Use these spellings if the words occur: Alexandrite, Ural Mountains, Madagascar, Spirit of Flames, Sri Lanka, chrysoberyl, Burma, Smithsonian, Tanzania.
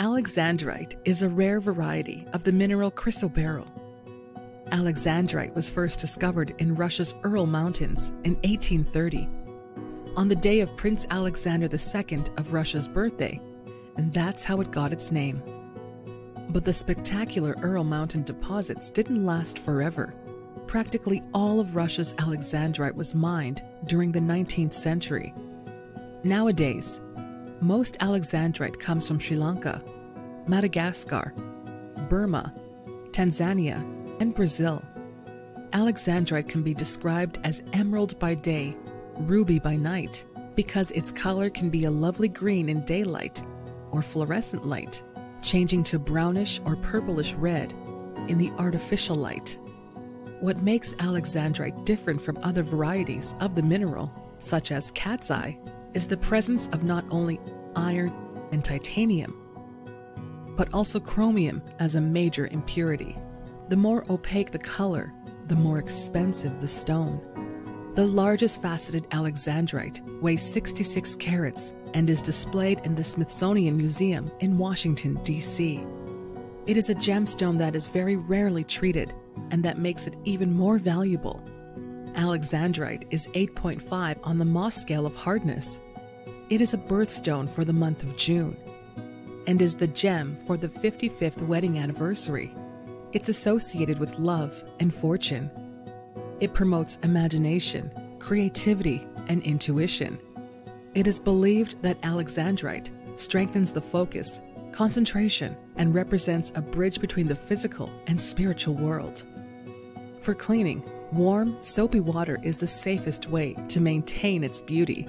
Alexandrite is a rare variety of the mineral chrysoberyl. Alexandrite was first discovered in Russia's Ural Mountains in 1830, on the day of Prince Alexander II of Russia's birthday, and that's how it got its name. But the spectacular Ural Mountain deposits didn't last forever. Practically all of Russia's Alexandrite was mined during the 19th century. Nowadays, most Alexandrite comes from Sri Lanka, Madagascar, Burma, Tanzania, and Brazil. Alexandrite can be described as emerald by day, ruby by night, because its color can be a lovely green in daylight or fluorescent light, changing to brownish or purplish red in the artificial light. What makes Alexandrite different from other varieties of the mineral, such as cat's eye, is the presence of not only iron and titanium, but also chromium as a major impurity. The more opaque the color, the more expensive the stone. The largest faceted Alexandrite weighs 66 carats and is displayed in the Smithsonian Museum in Washington, D.C. It is a gemstone that is very rarely treated, and that makes it even more valuable. Alexandrite is 8.5 on the Moss scale of hardness. It is a birthstone for the month of June and is the gem for the 55th wedding anniversary. It's associated with love and fortune. It promotes imagination, creativity, and intuition. It is believed that Alexandrite strengthens the focus, concentration, and represents a bridge between the physical and spiritual world. For cleaning, warm, soapy water is the safest way to maintain its beauty.